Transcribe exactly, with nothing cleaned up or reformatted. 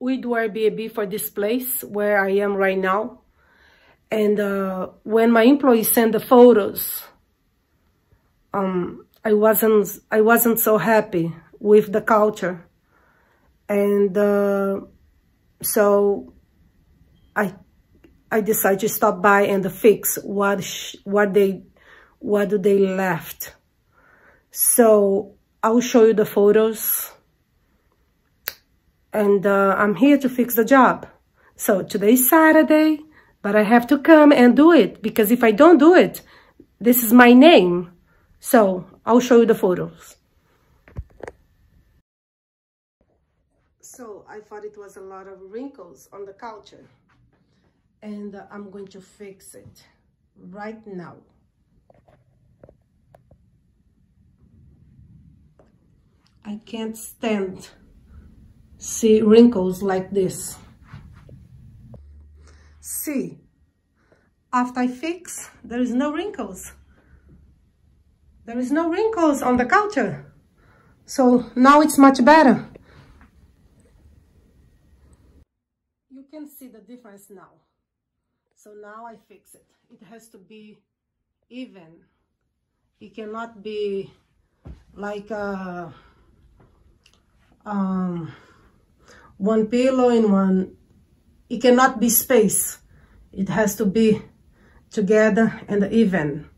we do Airbnb for this place where I am right now. And uh, when my employees sent the photos, um, I wasn't I wasn't so happy with the culture, and uh, so I I decided to stop by and fix what sh what they what do they left. So I'll show you the photos, and uh, I'm here to fix the job. So today's Saturday, but I have to come and do it, because if I don't do it, this is my name. So I'll show you the photos. So I thought it was a lot of wrinkles on the culture, and uh, I'm going to fix it right now. I can't stand see wrinkles like this. See, after I fix, there is no wrinkles. There is no wrinkles on the culture. So now it's much better. You can see the difference now. So now I fix it. It has to be even. It cannot be like a um one pillow in one. It cannot be space. It has to be together and even.